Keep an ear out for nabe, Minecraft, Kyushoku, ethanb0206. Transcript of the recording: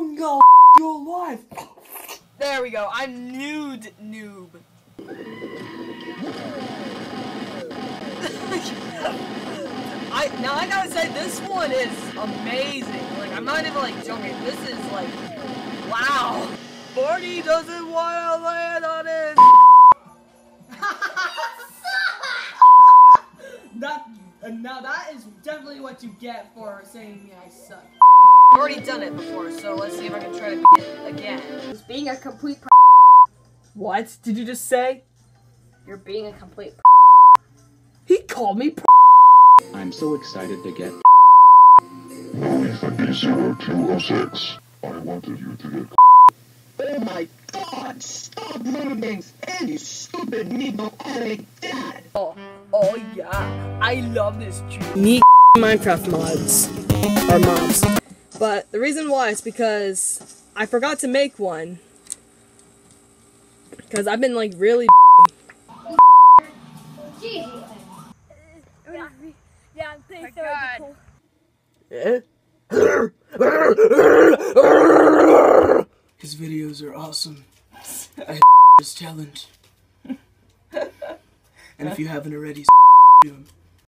I'm gonna your life. There we go. I'm nude noob. Now I gotta say, this one is amazing. Like, I'm not even like joking. This is like, wow. Barney doesn't want to land on his. Now that is definitely what you get for saying me I suck. I've already done it before, so let's see if I can try to beat it again. It's being a complete. What did you just say? You're being a complete. He called me. I'm so excited to get. ethanb0206. I wanted you to get. Oh my God! Stop ruining any stupid meatball like that. Oh yeah, I love this tree. Me Minecraft mods or mobs, but the reason why is because I forgot to make one because I've been like really. Yeah, I'm saying so cool. Yeah. His videos are awesome. I this challenge. And if you haven't already, do him.